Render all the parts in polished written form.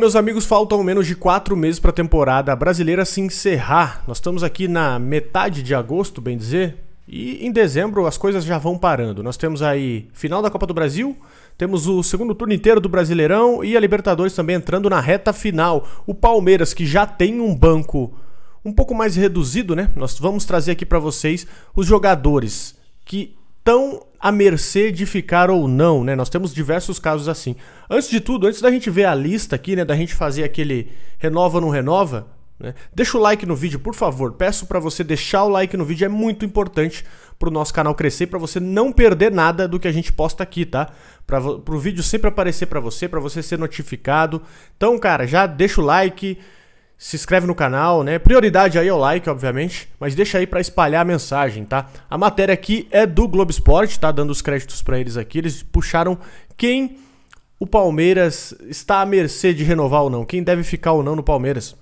Meus amigos, faltam menos de 4 meses para a temporada brasileira se encerrar. Nós estamos aqui na metade de agosto, bem dizer, e em dezembro as coisas já vão parando. Nós temos aí final da Copa do Brasil, temos o segundo turno inteiro do Brasileirão e a Libertadores também entrando na reta final. O Palmeiras, que já tem um banco um pouco mais reduzido, né? Nós vamos trazer aqui para vocês os jogadores que estão à mercê de ficar ou não, né? Nós temos diversos casos assim. Antes de tudo, antes da gente ver a lista aqui, né, da gente fazer aquele renova ou não renova, né, deixa o like no vídeo, por favor. Peço para você deixar o like no vídeo, é muito importante para o nosso canal crescer, para você não perder nada do que a gente posta aqui, tá? Para o vídeo sempre aparecer para você ser notificado. Então, cara, já deixa o like, se inscreve no canal, né? Prioridade aí ao like, obviamente, mas deixa aí pra espalhar a mensagem, tá? A matéria aqui é do Globo Esporte, tá? Dando os créditos pra eles aqui, eles puxaram quem o Palmeiras está à mercê de renovar ou não, quem deve ficar ou não no Palmeiras.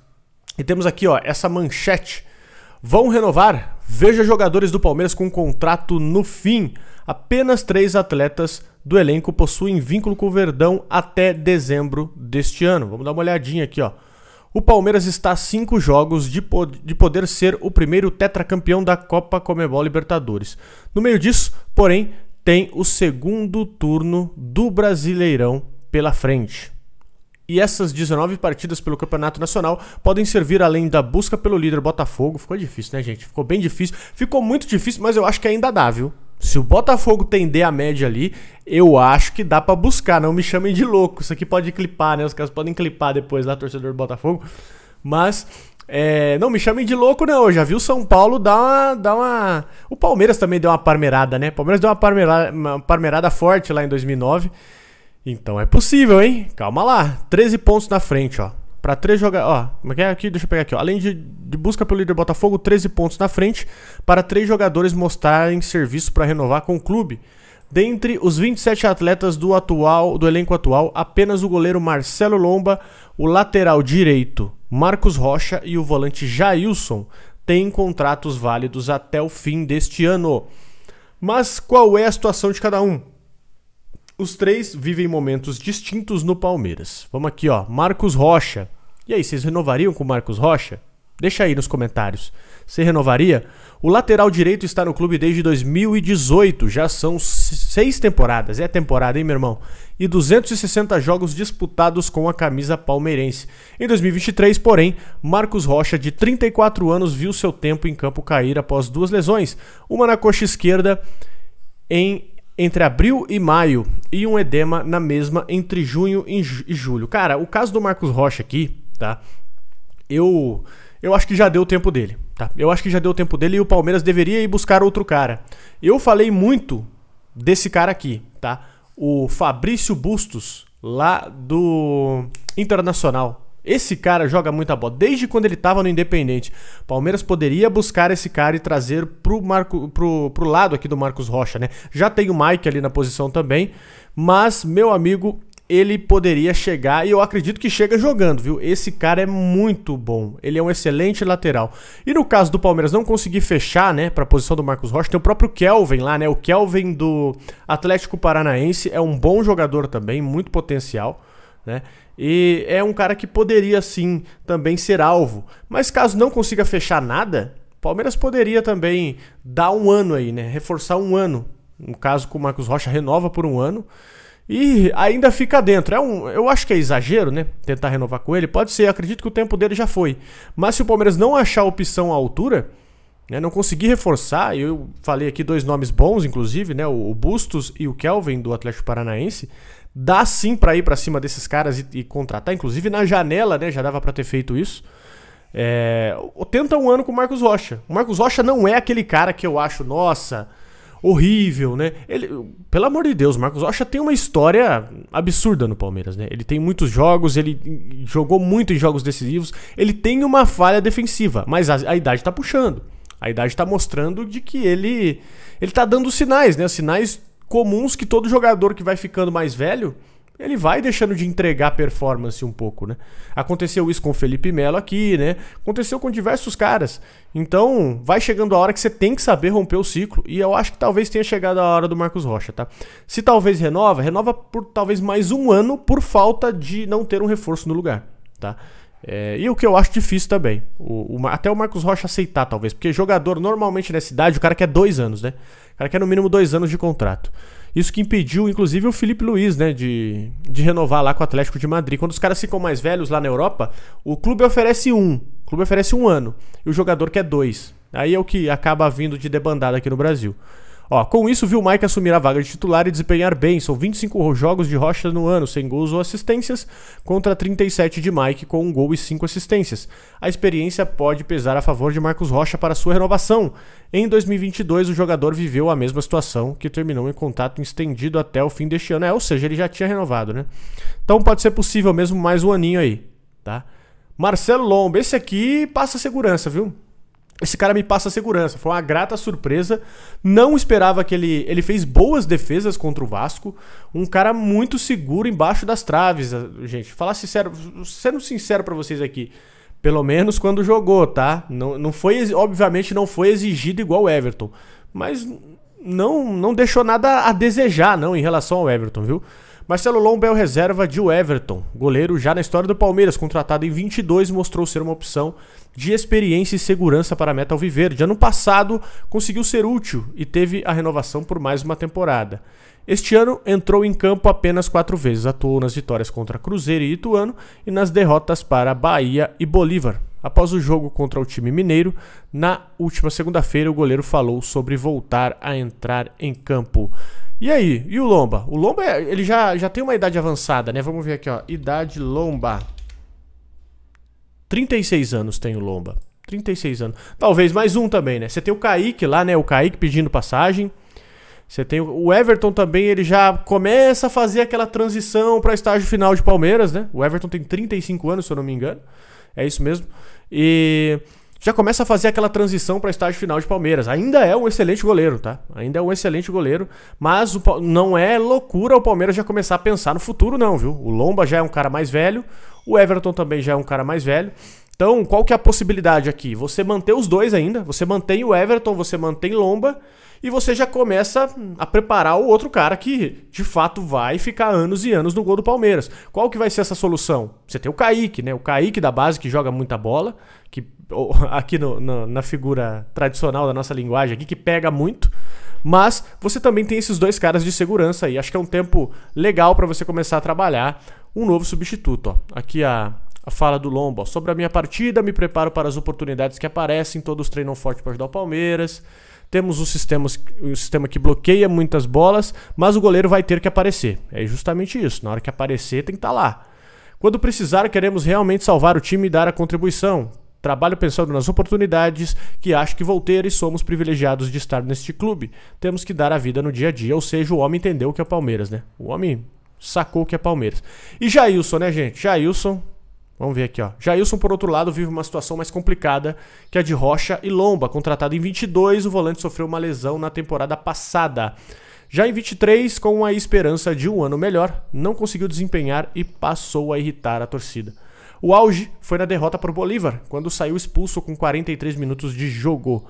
E temos aqui, ó, essa manchete. Vão renovar? Veja jogadores do Palmeiras com contrato no fim. Apenas 3 atletas do elenco possuem vínculo com o Verdão até dezembro deste ano. Vamos dar uma olhadinha aqui, ó. O Palmeiras está a 5 jogos de poder ser o primeiro tetracampeão da Copa Conmebol Libertadores. No meio disso, porém, tem o segundo turno do Brasileirão pela frente. E essas 19 partidas pelo Campeonato Nacional podem servir além da busca pelo líder Botafogo. Ficou difícil, né, gente? Ficou bem difícil. Ficou muito difícil, mas eu acho que ainda dá, viu? Se o Botafogo tender a média ali, eu acho que dá pra buscar, não me chamem de louco. Isso aqui pode clipar, né? Os caras podem clipar depois lá, torcedor do Botafogo. Mas, não me chamem de louco não, eu já vi o São Paulo dar uma... O Palmeiras também deu uma parmerada, né? O Palmeiras deu uma parmerada forte lá em 2009. Então é possível, hein? Calma lá, 13 pontos na frente, ó. Pra 3 jogadores, ó, como é que é aqui? Deixa eu pegar aqui, ó. Além de busca pelo líder Botafogo, 13 pontos na frente, para 3 jogadores mostrarem serviço para renovar com o clube. Dentre os 27 atletas do elenco atual, apenas o goleiro Marcelo Lomba, o lateral direito Marcos Rocha e o volante Jailson têm contratos válidos até o fim deste ano. Mas qual é a situação de cada um? Os 3 vivem momentos distintos no Palmeiras. Vamos aqui, ó, Marcos Rocha. E aí, vocês renovariam com o Marcos Rocha? Deixa aí nos comentários. Você renovaria? O lateral direito está no clube desde 2018. Já são 6 temporadas. É temporada, hein, meu irmão? E 260 jogos disputados com a camisa palmeirense. Em 2023, porém, Marcos Rocha, de 34 anos, viu seu tempo em campo cair após 2 lesões. Uma na coxa esquerda entre abril e maio e um edema na mesma entre junho e julho. Cara, o caso do Marcos Rocha aqui, tá? Eu acho que já deu o tempo dele, tá? Eu acho que já deu o tempo dele e o Palmeiras deveria ir buscar outro cara. Eu falei muito desse cara aqui, tá? O Fabrício Bustos, lá do Internacional. Esse cara joga muita bola, desde quando ele estava no Independiente. Palmeiras poderia buscar esse cara e trazer pro lado aqui do Marcos Rocha, né? Já tem o Mike ali na posição também, mas, meu amigo, ele poderia chegar, e eu acredito que chega jogando, viu? Esse cara é muito bom, ele é um excelente lateral. E no caso do Palmeiras não conseguir fechar, né, pra posição do Marcos Rocha, tem o próprio Kelvin lá, né? O Kelvin do Atlético Paranaense é um bom jogador também, muito potencial, né? E é um cara que poderia sim também ser alvo. Mas caso não consiga fechar nada, Palmeiras poderia também dar um ano aí, né? Reforçar um ano. No caso que o Marcos Rocha renova por 1 ano e ainda fica dentro. Eu acho que é exagero, né? Tentar renovar com ele. Pode ser, eu acredito que o tempo dele já foi. Mas se o Palmeiras não achar opção à altura, né, não conseguir reforçar, eu falei aqui 2 nomes bons, inclusive, né? O Bustos e o Kelvin do Atlético Paranaense. Dá sim pra ir pra cima desses caras e contratar, inclusive na janela, né, já dava pra ter feito isso. Tenta 1 ano com o Marcos Rocha. O Marcos Rocha não é aquele cara que eu acho, nossa, horrível, né? Ele, pelo amor de Deus, o Marcos Rocha tem uma história absurda no Palmeiras, né? Ele tem muitos jogos, ele jogou muito em jogos decisivos, ele tem uma falha defensiva, mas a idade tá puxando. A idade tá mostrando de que ele tá dando sinais, né? Sinais comuns que todo jogador que vai ficando mais velho, ele vai deixando de entregar performance um pouco, né? Aconteceu isso com o Felipe Melo aqui, né? Aconteceu com diversos caras. Então, vai chegando a hora que você tem que saber romper o ciclo. E eu acho que talvez tenha chegado a hora do Marcos Rocha, tá? Se talvez renova, renova por talvez mais um ano por falta de não ter um reforço no lugar, tá? É, e o que eu acho difícil também, até o Marcos Rocha aceitar talvez, porque jogador normalmente nessa idade, o cara quer 2 anos, né? O cara quer no mínimo 2 anos de contrato. Isso que impediu, inclusive, o Felipe Luís, né, de renovar lá com o Atlético de Madrid. Quando os caras ficam mais velhos lá na Europa, o clube oferece um ano, e o jogador quer 2. Aí é o que acaba vindo de debandada aqui no Brasil. Ó, com isso, viu o Mike assumir a vaga de titular e desempenhar bem. São 25 jogos de Rocha no ano, sem gols ou assistências, contra 37 de Mike com 1 gol e 5 assistências. A experiência pode pesar a favor de Marcos Rocha para sua renovação. Em 2022, o jogador viveu a mesma situação, que terminou em contrato estendido até o fim deste ano. É, ou seja, ele já tinha renovado, né? Então pode ser possível mesmo mais um aninho aí, tá? Marcelo Lomba, esse aqui passa segurança, viu? Esse cara me passa segurança, foi uma grata surpresa. Não esperava que ele fez boas defesas contra o Vasco. Um cara muito seguro embaixo das traves, gente. Falar sincero, sendo sincero pra vocês aqui, pelo menos quando jogou, tá? Não foi, obviamente não foi exigido igual o Everton, mas não deixou nada a desejar não em relação ao Everton, viu? Marcelo Lomba é o reserva de Everton, goleiro já na história do Palmeiras, contratado em 22, mostrou ser uma opção de experiência e segurança para a meta alviverde. Ano passado conseguiu ser útil e teve a renovação por mais uma temporada. Este ano entrou em campo apenas 4 vezes, atuou nas vitórias contra Cruzeiro e Ituano e nas derrotas para Bahia e Bolívar. Após o jogo contra o time mineiro, na última segunda-feira o goleiro falou sobre voltar a entrar em campo. E aí? E o Lomba? O Lomba, ele já tem uma idade avançada, né? Vamos ver aqui, ó. Idade Lomba. 36 anos tem o Lomba. 36 anos. Talvez mais um também, né? Você tem o Caíque lá, né? O Caíque pedindo passagem. Você tem o Everton também, ele já começa a fazer aquela transição para estágio final de Palmeiras, né? O Everton tem 35 anos, se eu não me engano. É isso mesmo. E já começa a fazer aquela transição para estágio final de Palmeiras. Ainda é um excelente goleiro, tá? Ainda é um excelente goleiro, mas não é loucura o Palmeiras já começar a pensar no futuro não, viu? O Lomba já é um cara mais velho, o Everton também já é um cara mais velho. Então, qual que é a possibilidade aqui? Você manter os dois ainda, você mantém o Everton, você mantém Lomba e você já começa a preparar o outro cara que, de fato, vai ficar anos e anos no gol do Palmeiras. Qual que vai ser essa solução? Você tem o Caíque, né? O Caíque da base que joga muita bola, que aqui na figura tradicional da nossa linguagem aqui, que pega muito. Mas você também tem esses dois caras de segurança aí. Acho que é um tempo legal para você começar a trabalhar um novo substituto, ó. Aqui a fala do Lomba, ó. Sobre a minha partida, me preparo para as oportunidades que aparecem. Todos treinam forte para ajudar o Palmeiras. Temos um sistema que bloqueia muitas bolas, mas o goleiro vai ter que aparecer. É justamente isso, na hora que aparecer tem que estar lá. Quando precisar, queremos realmente salvar o time e dar a contribuição. Trabalho pensando nas oportunidades que acho que vou ter e somos privilegiados de estar neste clube. Temos que dar a vida no dia a dia, ou seja, o homem entendeu o que é Palmeiras, né? O homem sacou o que é Palmeiras. E Jailson, né, gente? Jailson, vamos ver aqui, ó. Jailson, por outro lado, vive uma situação mais complicada que a de Rocha e Lomba. Contratado em 22, o volante sofreu uma lesão na temporada passada. Já em 23, com a esperança de um ano melhor, não conseguiu desempenhar e passou a irritar a torcida. O auge foi na derrota para o Bolívar, quando saiu expulso com 43 minutos de jogo.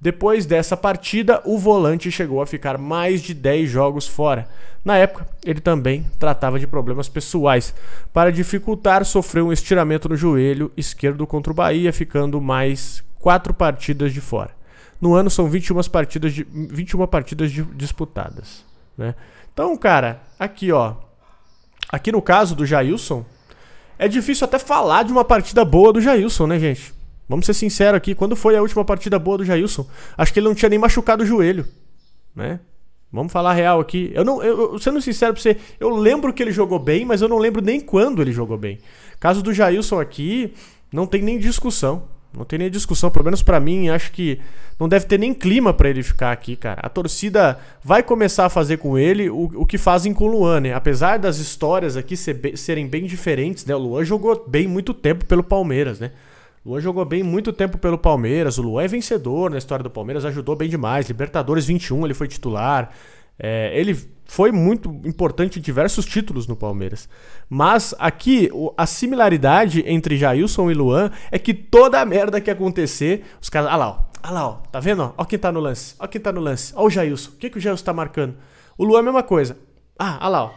Depois dessa partida, o volante chegou a ficar mais de 10 jogos fora. Na época, ele também tratava de problemas pessoais. Para dificultar, sofreu um estiramento no joelho esquerdo contra o Bahia, ficando mais 4 partidas de fora. No ano, são 21 partidas disputadas, né? Então, cara, aqui, ó. Aqui no caso do Jailson, é difícil até falar de uma partida boa do Jailson, né, gente? Vamos ser sinceros aqui. Quando foi a última partida boa do Jailson? Acho que ele não tinha nem machucado o joelho, né? Vamos falar real aqui. Sendo sincero pra você, eu lembro que ele jogou bem, mas eu não lembro nem quando ele jogou bem. Caso do Jailson aqui, não tem nem discussão. Não tem nem discussão, pelo menos pra mim. Acho que não deve ter nem clima pra ele ficar aqui, cara. A torcida vai começar a fazer com ele o que fazem com o Luan, né? Apesar das histórias aqui serem bem diferentes, né? O Luan jogou bem muito tempo pelo Palmeiras, né? O Luan jogou bem muito tempo pelo Palmeiras. O Luan é vencedor na história do Palmeiras, ajudou bem demais. Libertadores 21, ele foi titular. Ele foi muito importante em diversos títulos no Palmeiras. Mas aqui, a similaridade entre Jailson e Luan é que toda a merda que acontecer, os caras... Ah lá, ó. Tá vendo? Ó quem tá no lance. Ó o Jailson. O que, que o Jailson tá marcando? O Luan é a mesma coisa. Ah lá, ó.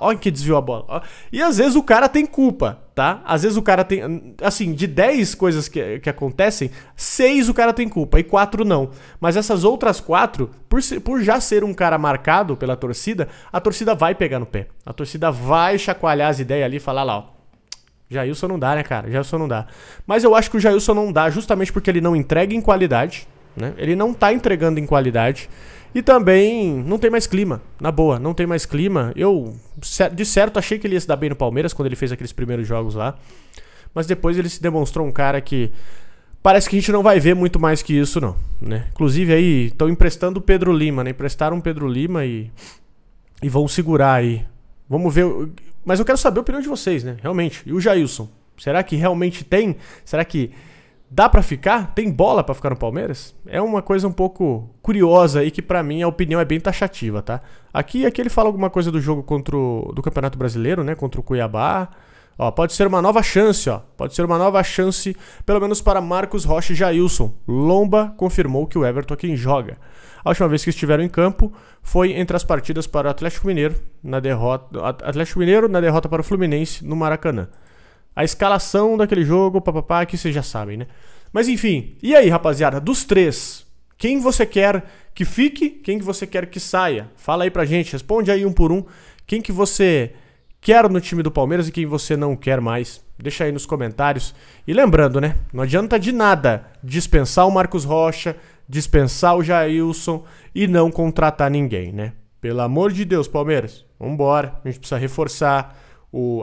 Ó que desviou a bola. Ó. E às vezes o cara tem culpa, tá? Às vezes o cara tem... Assim, de 10 coisas que acontecem, 6 o cara tem culpa e 4 não. Mas essas outras 4, por já ser um cara marcado pela torcida, a torcida vai pegar no pé. A torcida vai chacoalhar as ideias ali e falar lá, ó. Jailson não dá, né, cara? Jailson não dá. Mas eu acho que o Jailson não dá justamente porque ele não entrega em qualidade, né? Ele não tá entregando em qualidade. E também não tem mais clima, na boa, não tem mais clima. Eu, de certo, achei que ele ia se dar bem no Palmeiras quando ele fez aqueles primeiros jogos lá. Mas depois ele se demonstrou um cara que parece que a gente não vai ver muito mais que isso, não, né? Inclusive aí estão emprestando o Pedro Lima, né? Emprestaram o Pedro Lima e vão segurar aí. Vamos ver, mas eu quero saber a opinião de vocês, né? Realmente, e o Jailson? Será que realmente tem? Será que... Dá pra ficar? Tem bola pra ficar no Palmeiras? É uma coisa um pouco curiosa aí que pra mim a opinião é bem taxativa, tá? Aqui ele fala alguma coisa do jogo contra do Campeonato Brasileiro, né? Contra o Cuiabá. Ó, pode ser uma nova chance, ó. Pode ser uma nova chance, pelo menos para Marcos Rocha e Jailson. Lomba confirmou que o Everton é quem joga. A última vez que estiveram em campo foi entre as partidas para o Atlético Mineiro na derrota para o Fluminense no Maracanã. A escalação daquele jogo, papapá, que vocês já sabem, né? Mas enfim, e aí, rapaziada, dos 3, quem você quer que fique, quem que você quer que saia? Fala aí pra gente, responde aí um por um, quem que você quer no time do Palmeiras e quem você não quer mais. Deixa aí nos comentários. E lembrando, né, não adianta de nada dispensar o Marcos Rocha, dispensar o Jailson e não contratar ninguém, né? Pelo amor de Deus, Palmeiras, vambora, a gente precisa reforçar... O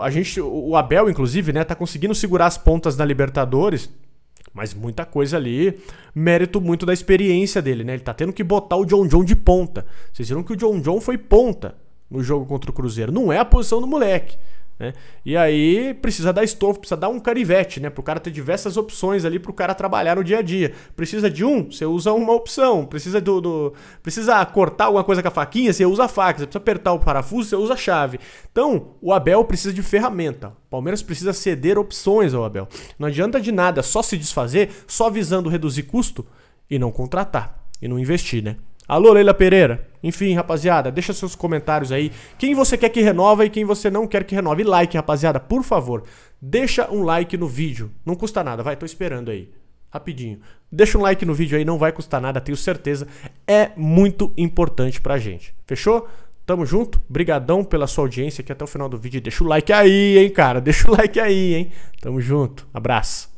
Abel, inclusive, né, tá conseguindo segurar as pontas na Libertadores, mas muita coisa ali, mérito muito da experiência dele, né? Ele tá tendo que botar o John John de ponta. Vocês viram que o John John foi ponta no jogo contra o Cruzeiro. Não é a posição do moleque, né? E aí precisa dar estofo, precisa dar um carivete, né? Pro cara ter diversas opções ali pro cara trabalhar no dia a dia. Precisa de um, você usa uma opção. Precisa cortar alguma coisa com a faquinha, você usa a faca. Você precisa apertar o parafuso, você usa a chave. Então, o Abel precisa de ferramenta. O Palmeiras precisa ceder opções ao Abel. Não adianta de nada só se desfazer, só visando reduzir custo e não contratar, e não investir, né? Alô, Leila Pereira. Enfim, rapaziada, deixa seus comentários aí. Quem você quer que renova e quem você não quer que renova. E like, rapaziada, por favor. Deixa um like no vídeo. Não custa nada, vai, tô esperando aí. Rapidinho. Deixa um like no vídeo aí, não vai custar nada, tenho certeza. É muito importante pra gente. Fechou? Tamo junto. Brigadão pela sua audiência aqui até o final do vídeo. Deixa o like aí, hein, cara. Tamo junto. Abraço.